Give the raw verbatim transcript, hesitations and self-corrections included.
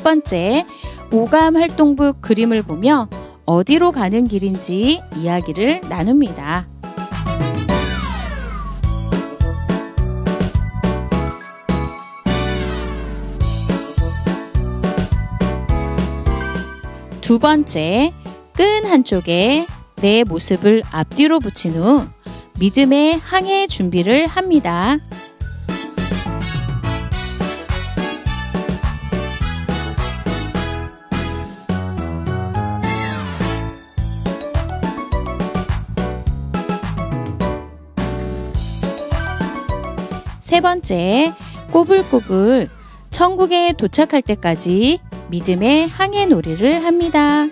첫 번째, 오감활동북 그림을 보며 어디로 가는 길인지 이야기를 나눕니다. 두 번째, 끈 한쪽에 내 모습을 앞뒤로 붙인 후 믿음의 항해 준비를 합니다. 세 번째, 꼬불꼬불 천국에 도착할 때까지 믿음의 항해 놀이를 합니다.